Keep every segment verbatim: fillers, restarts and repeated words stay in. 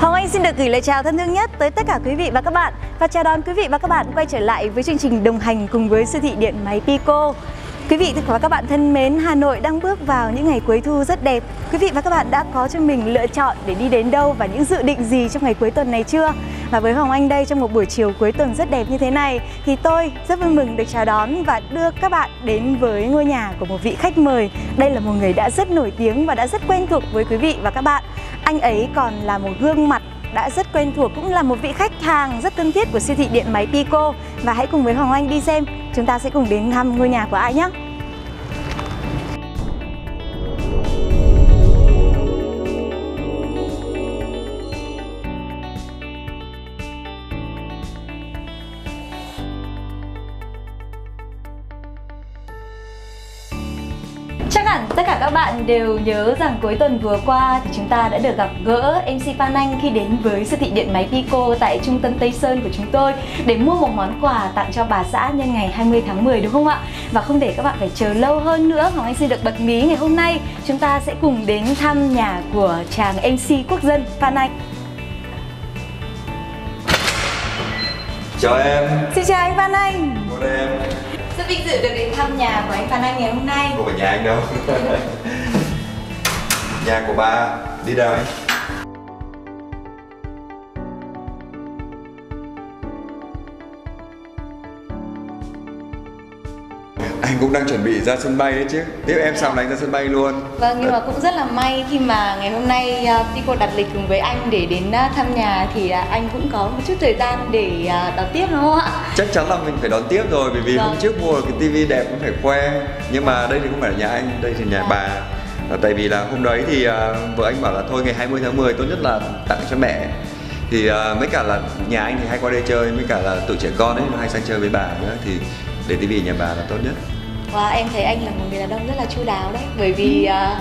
Hồng Anh xin được gửi lời chào thân thương nhất tới tất cả quý vị và các bạn và chào đón quý vị và các bạn quay trở lại với chương trình đồng hành cùng với siêu thị điện máy Pico. Quý vị và các bạn thân mến, Hà Nội đang bước vào những ngày cuối thu rất đẹp. Quý vị và các bạn đã có cho mình lựa chọn để đi đến đâu và những dự định gì trong ngày cuối tuần này chưa? Và với Hồng Anh đây, trong một buổi chiều cuối tuần rất đẹp như thế này thì tôi rất vui mừng được chào đón và đưa các bạn đến với ngôi nhà của một vị khách mời. Đây là một người đã rất nổi tiếng và đã rất quen thuộc với quý vị và các bạn. Anh ấy còn là một gương mặt đã rất quen thuộc, cũng là một vị khách hàng rất thân thiết của siêu thị điện máy Pico. Và hãy cùng với Hồng Anh đi xem, chúng ta sẽ cùng đến thăm ngôi nhà của ai nhé. Chắc hẳn tất cả các bạn đều nhớ rằng cuối tuần vừa qua thì chúng ta đã được gặp gỡ em xê Phan Anh khi đến với siêu thị điện máy Pico tại trung tâm Tây Sơn của chúng tôi để mua một món quà tặng cho bà xã nhân ngày hai mươi tháng mười, đúng không ạ? Và không để các bạn phải chờ lâu hơn nữa, Hoàng Anh xin được bật mí ngày hôm nay chúng ta sẽ cùng đến thăm nhà của chàng em xê quốc dân Phan Anh. Chào em. Xin chào anh Phan Anh. Chào em. Rất vinh dự được đến thăm nhà của anh Phan Anh ngày hôm nay. Không phải nhà anh đâu. Nhà của bà đi đâu ấy? Anh cũng đang chuẩn bị ra sân bay đấy chứ. Tiếp em sao là anh ra sân bay luôn. Vâng, nhưng mà cũng rất là may khi mà ngày hôm nay Pico đặt lịch cùng với anh để đến thăm nhà thì anh cũng có một chút thời gian để đón tiếp, đúng không ạ? Chắc chắn là mình phải đón tiếp rồi, bởi vì vâng. Hôm trước mua cái tivi đẹp cũng phải khoe. Nhưng mà đây thì không phải là nhà anh, đây thì nhà à. bà. Tại vì là hôm đấy thì vợ anh bảo là thôi ngày hai mươi tháng mười tốt nhất là tặng cho mẹ. Thì mấy cả là nhà anh thì hay qua đây chơi, mấy cả là tụi trẻ con ấy hay sang chơi với bà nữa thì để tivi nhà bà là tốt nhất. Và wow, em thấy anh là một người đàn ông rất là chu đáo đấy, bởi vì uh,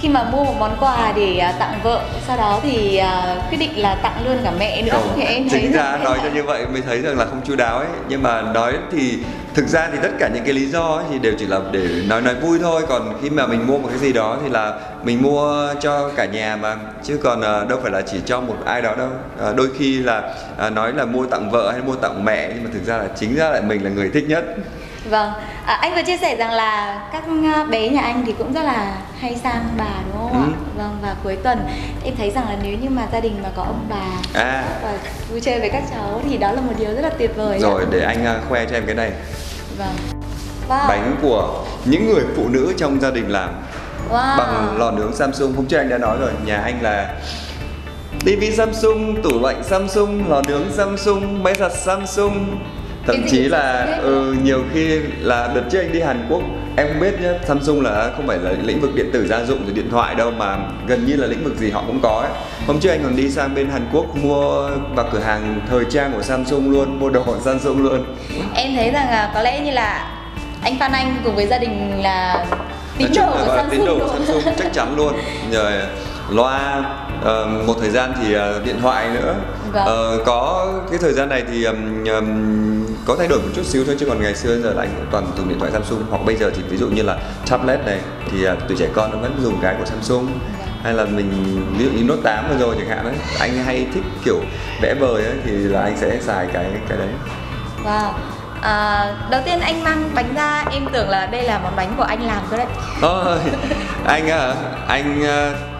khi mà mua một món quà để uh, tặng vợ, sau đó thì uh, quyết định là tặng luôn cả mẹ nữa. Không, thì em thấy chính ra nói cho như vậy mới thấy rằng là không chu đáo ấy, nhưng mà nói thì thực ra thì tất cả những cái lý do ấy thì đều chỉ là để nói nói vui thôi, còn khi mà mình mua một cái gì đó thì là mình mua cho cả nhà mà, chứ còn uh, đâu phải là chỉ cho một ai đó đâu. Uh, đôi khi là uh, nói là mua tặng vợ hay mua tặng mẹ, nhưng mà thực ra là chính ra lại mình là người thích nhất. Vâng, à, anh vừa chia sẻ rằng là các bé nhà anh thì cũng rất là hay sang bà, đúng không ừ. ạ? Vâng, và cuối tuần em thấy rằng là nếu như mà gia đình mà có ông bà à. và vui chơi với các cháu thì đó là một điều rất là tuyệt vời. Rồi, để anh khoe cho em cái này. Vâng. Wow. Bánh của những người phụ nữ trong gia đình làm wow. bằng lò nướng Samsung. Hôm trước anh đã nói rồi, nhà anh là tivi Samsung, tủ lạnh Samsung, lò nướng Samsung, máy giặt Samsung. Thậm chí là ừ, nhiều khi là đợt trước anh đi Hàn Quốc, em không biết nhé, Samsung là không phải là lĩnh vực điện tử gia dụng rồi điện thoại đâu, mà gần như là lĩnh vực gì họ cũng có ấy. Hôm trước anh còn đi sang bên Hàn Quốc mua vào cửa hàng thời trang của Samsung luôn, mua đồ của Samsung luôn. Em thấy rằng là có lẽ như là anh Phan Anh cùng với gia đình là tín đồ của Samsung, tín đồ Samsung chắc chắn luôn. Rồi loa, uh, một thời gian thì uh, điện thoại nữa. Vâng. Uh, có cái thời gian này thì um, um, có thay đổi một chút xíu thôi, chứ còn ngày xưa giờ là anh toàn dùng điện thoại Samsung, hoặc bây giờ thì ví dụ như là tablet này thì uh, tụi trẻ con nó vẫn dùng cái của Samsung. Vâng. Hay là mình ví dụ như Note tám vừa rồi chẳng hạn ấy, anh hay thích kiểu vẽ vời ấy, thì là anh sẽ xài cái cái đấy. Wow. À, đầu tiên anh mang bánh ra, em tưởng là đây là món bánh của anh làm cơ đấy. Ôi, anh à, anh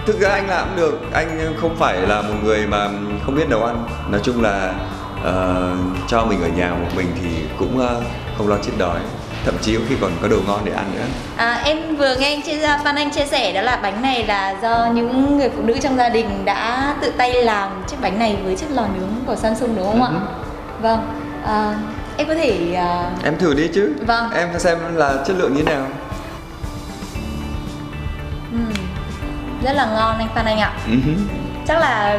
thực ra anh làm cũng được, anh không phải là một người mà không biết nấu ăn. Nói chung là uh, cho mình ở nhà một mình thì cũng uh, không lo chết đói, thậm chí khi còn có đồ ngon để ăn nữa. À, em vừa nghe anh chia, Phan Anh chia sẻ đó là bánh này là do những người phụ nữ trong gia đình đã tự tay làm chiếc bánh này với chiếc lò nướng của Samsung, đúng không ừ. ạ? Vâng. À, em có thể... Uh... Em thử đi chứ. Vâng. Em xem là chất lượng như thế nào. uhm, Rất là ngon anh Phan Anh ạ. uh-huh. Chắc là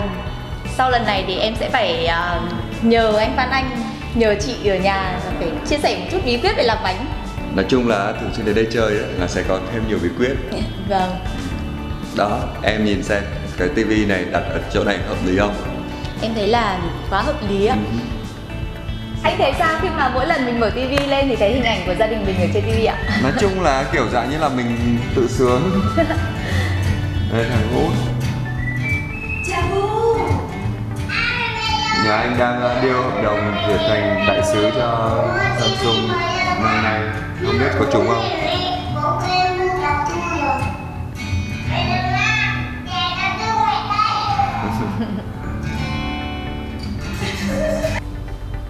sau lần này thì em sẽ phải uh, nhờ anh Phan Anh, nhờ chị ở nhà là phải chia sẻ một chút bí quyết về làm bánh. Nói chung là thường xuyên đến đây chơi đó, là sẽ có thêm nhiều bí quyết. Vâng. Đó, em nhìn xem cái tivi này đặt ở chỗ này hợp lý không? Em thấy là quá hợp lý ạ. uh-huh. Anh thấy sao khi mà mỗi lần mình mở tivi lên thì cái hình ảnh của gia đình mình ở trên tivi ạ? Nói chung là kiểu dạng như là mình tự sướng. Đây thằng Út. Chào Út. là anh đang điêu hợp đồng để thành đại sứ cho Samsung năm nay. Không biết có trúng không?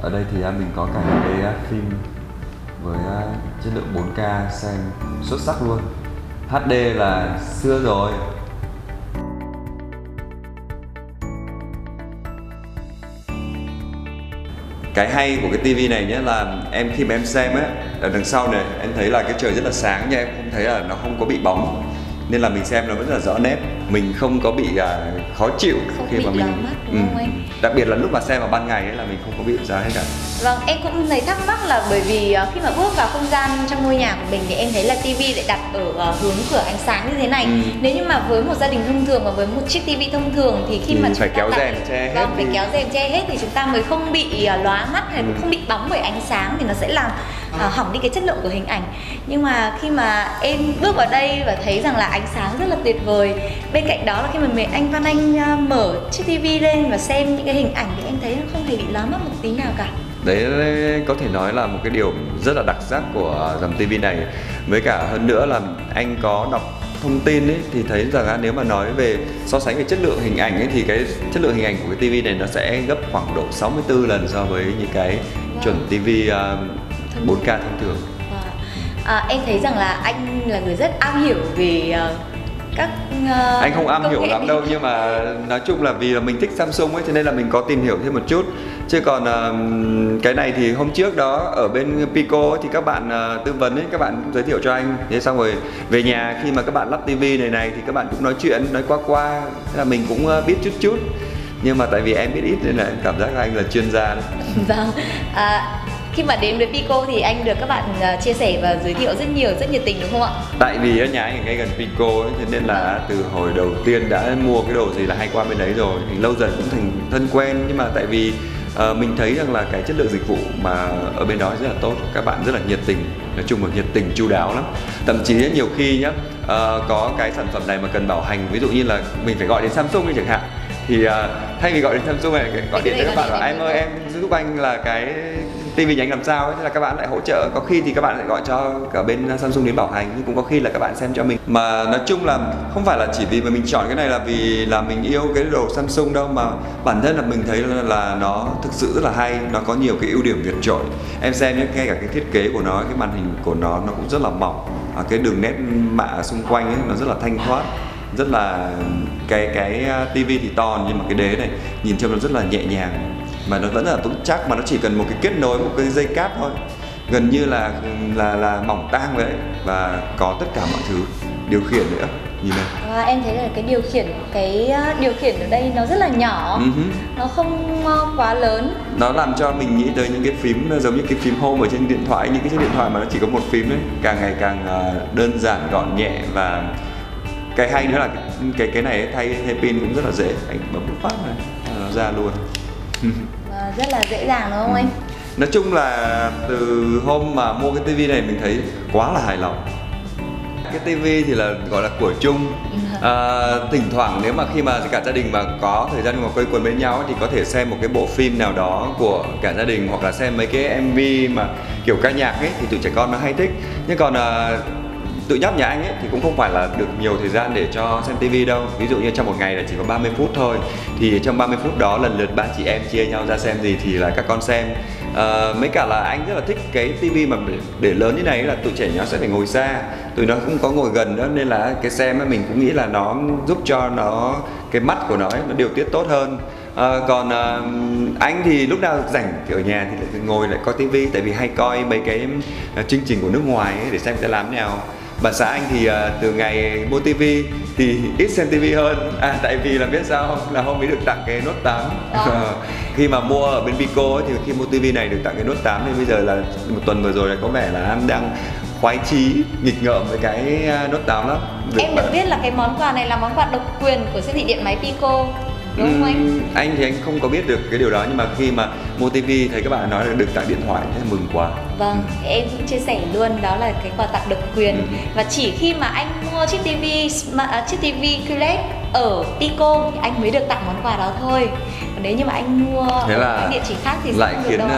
Ở đây thì mình có cả những cái phim với chất lượng bốn K xem xuất sắc luôn. hát đê là xưa rồi. Cái hay của cái tivi này nhé là em khi mà em xem ấy, ở đằng sau này em thấy là cái trời rất là sáng nha, em không thấy là nó không có bị bóng, nên là mình xem nó vẫn là rõ nét, mình không có bị uh, khó chịu không khi bị mà mình lờ mắt, đúng không ừ. anh? Đặc biệt là lúc mà xem vào ban ngày ấy là mình không có bị ra hết cả. Vâng, em cũng thấy thắc mắc là bởi vì khi mà bước vào không gian trong ngôi nhà của mình thì em thấy là tivi lại đặt ở hướng cửa ánh sáng như thế này. Ừ. Nếu như mà với một gia đình thông thường và với một chiếc tivi thông thường thì khi ừ, mà chúng phải ta kéo đặt, rèm che hết, vâng, thì... phải kéo rèm che hết thì chúng ta mới không bị lóa mắt hay ừ. không bị bóng bởi ánh sáng thì nó sẽ làm à, hỏng đi cái chất lượng của hình ảnh. Nhưng mà khi mà em bước vào đây và thấy rằng là ánh sáng rất là tuyệt vời. Bên cạnh đó là khi mà mình anh Phan Anh mở chiếc tivi lên và xem những cái hình ảnh thì em thấy nó không hề bị lóa mắt một tí nào cả. Đấy có thể nói là một cái điều rất là đặc sắc của dòng tivi này. Với cả hơn nữa là anh có đọc thông tin ấy, thì thấy rằng nếu mà nói về so sánh về chất lượng hình ảnh ấy, thì cái chất lượng hình ảnh của cái tivi này nó sẽ gấp khoảng độ sáu mươi tư lần so với những cái wow. chuẩn tivi uh, bốn K thông thường. Wow. À, em thấy rằng là anh là người rất am hiểu về uh, các uh, anh không am hiểu lắm đâu, nhưng mà nói chung là vì là mình thích Samsung ấy cho nên là mình có tìm hiểu thêm một chút. Chứ còn uh, cái này thì hôm trước đó ở bên Pico ấy, thì các bạn uh, tư vấn ấy, các bạn giới thiệu cho anh. Thế xong rồi về nhà khi mà các bạn lắp tivi này này thì các bạn cũng nói chuyện, nói qua qua. Thế là mình cũng uh, biết chút chút. Nhưng mà tại vì em biết ít nên là em cảm giác là anh là chuyên gia đấy. Vâng. À... Khi mà đến với Pico thì anh được các bạn chia sẻ và giới thiệu rất nhiều, rất nhiệt tình đúng không ạ? Tại vì ở nhà anh ở ngay gần Pico ấy, thế nên là từ hồi đầu tiên đã mua cái đồ gì là hay qua bên đấy rồi. Thì lâu dần cũng thành thân quen, nhưng mà tại vì uh, mình thấy rằng là cái chất lượng dịch vụ mà ở bên đó rất là tốt. Các bạn rất là nhiệt tình, nói chung là nhiệt tình chu đáo lắm. Thậm chí nhiều khi nhá, uh, có cái sản phẩm này mà cần bảo hành, ví dụ như là mình phải gọi đến Samsung đi chẳng hạn. Thì uh, thay vì gọi đến Samsung này, gọi điện cho các bạn bảo em ơi em giúp anh là cái tivi nhà anh làm sao ấy, thế là các bạn lại hỗ trợ. Có khi thì các bạn lại gọi cho cả bên Samsung đến bảo hành, nhưng cũng có khi là các bạn xem cho mình. Mà nói chung là không phải là chỉ vì mà mình chọn cái này là vì là mình yêu cái đồ Samsung đâu, mà bản thân là mình thấy là, là nó thực sự rất là hay, nó có nhiều cái ưu điểm vượt trội. Em xem nhé, ngay cả cái thiết kế của nó, cái màn hình của nó nó cũng rất là mỏng, à, cái đường nét mạ xung quanh ấy nó rất là thanh thoát, rất là cái cái tivi thì to nhưng mà cái đế này nhìn trông nó rất là nhẹ nhàng. Mà nó vẫn là vững chắc, mà nó chỉ cần một cái kết nối, một cái dây cáp thôi, gần như là là là mỏng tang vậy đấy, và có tất cả mọi thứ điều khiển nữa. Nhìn này à, em thấy là cái điều khiển cái điều khiển ở đây nó rất là nhỏ, uh-huh. nó không quá lớn, nó làm cho mình nghĩ tới những cái phím giống như cái phím home ở trên điện thoại, những cái chiếc điện thoại mà nó chỉ có một phím đấy, càng ngày càng đơn giản gọn nhẹ. Và cái hay nữa là cái cái, cái này thay thay pin cũng rất là dễ, anh bấm một phát này nó ra luôn. Và rất là dễ dàng đúng không ừ. anh? Nói chung là từ hôm mà mua cái tivi này mình thấy quá là hài lòng. Cái tivi thì là gọi là của chung, à, thỉnh thoảng nếu mà khi mà cả gia đình mà có thời gian ngồi quây quần bên nhau thì có thể xem một cái bộ phim nào đó của cả gia đình, hoặc là xem mấy cái em vê mà kiểu ca nhạc ấy thì tụi trẻ con nó hay thích. Nhưng còn à, tụi nhóc nhà anh ấy thì cũng không phải là được nhiều thời gian để cho xem tivi đâu. Ví dụ như trong một ngày là chỉ có ba mươi phút thôi. Thì trong ba mươi phút đó lần lượt ba chị em chia nhau ra xem gì thì là các con xem. à, Mấy cả là anh rất là thích cái tivi mà để lớn như này là tụi trẻ nhỏ sẽ phải ngồi xa, tụi nó cũng có ngồi gần nữa, nên là cái xem ấy mình cũng nghĩ là nó giúp cho nó cái mắt của nó ấy, nó điều tiết tốt hơn. À, còn à, anh thì lúc nào rảnh thì ở nhà thì lại ngồi lại coi tivi, tại vì hay coi mấy cái à, chương trình của nước ngoài ấy, để xem người ta làm thế nào. Bà xã anh thì uh, từ ngày mua tivi thì ít xem tivi hơn, à, tại vì là biết sao không? Là hôm ấy được tặng cái Note tám. à. uh, Khi mà mua ở bên Pico ấy, thì khi mua tivi này được tặng cái Note tám, nên bây giờ là một tuần vừa rồi là có vẻ là anh đang khoái chí, nghịch ngợm với cái Note tám lắm. Được em được biết là cái món quà này là món quà độc quyền của siêu thị điện máy Pico đúng không anh? Uhm, anh thì anh không có biết được cái điều đó, nhưng mà khi mà mua tivi thấy các bạn nói là được tặng điện thoại thế mừng quá. Vâng, uhm. em cũng chia sẻ luôn đó là cái quà tặng độc quyền. uhm. Và chỉ khi mà anh mua chiếc tivi chiếc tivi quy lét ở Pico thì anh mới được tặng món quà đó thôi. Còn nếu như mà anh mua thế ở cái địa chỉ khác thì lại khiến uh,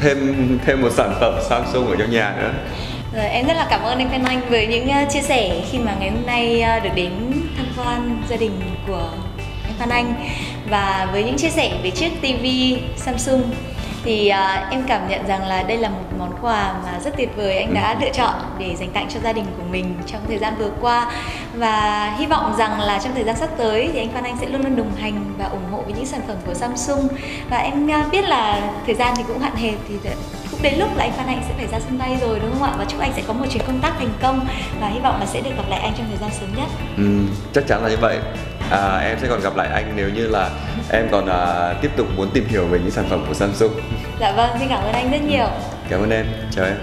thêm thêm một sản phẩm Samsung ở trong nhà nữa. Rồi, em rất là cảm ơn anh Phan Anh với những chia sẻ khi mà ngày hôm nay được đến tham quan gia đình của anh Phan Anh, và với những chia sẻ về chiếc ti vi Samsung thì uh, em cảm nhận rằng là đây là một món quà mà rất tuyệt vời anh đã lựa chọn để dành tặng cho gia đình của mình trong thời gian vừa qua, và hy vọng rằng là trong thời gian sắp tới thì anh Phan Anh sẽ luôn luôn đồng hành và ủng hộ với những sản phẩm của Samsung. Và em uh, biết là thời gian thì cũng hạn hẹp, thì cũng đến lúc là anh Phan Anh sẽ phải ra sân bay rồi đúng không ạ, và chúc anh sẽ có một chuyến công tác thành công và hy vọng là sẽ được gặp lại anh trong thời gian sớm nhất. Ừ, chắc chắn là như vậy. À, em sẽ còn gặp lại anh nếu như là em còn à, tiếp tục muốn tìm hiểu về những sản phẩm của Samsung. Dạ vâng, xin cảm ơn anh rất nhiều. Cảm ơn em, chào em.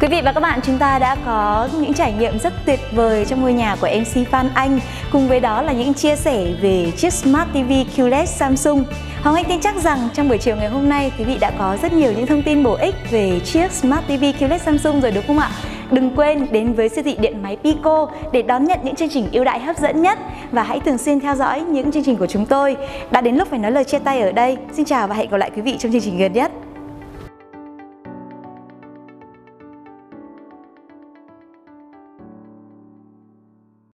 Quý vị và các bạn, chúng ta đã có những trải nghiệm rất tuyệt vời trong ngôi nhà của em xê Phan Anh, cùng với đó là những chia sẻ về chiếc Smart ti vi quy lét Samsung. Hồng Anh tin chắc rằng trong buổi chiều ngày hôm nay, quý vị đã có rất nhiều những thông tin bổ ích về chiếc Smart ti vi quy lét Samsung rồi đúng không ạ? Đừng quên đến với siêu thị điện máy Pico để đón nhận những chương trình ưu đãi hấp dẫn nhất, và hãy thường xuyên theo dõi những chương trình của chúng tôi. Đã đến lúc phải nói lời chia tay ở đây. Xin chào và hẹn gặp lại quý vị trong chương trình gần nhất.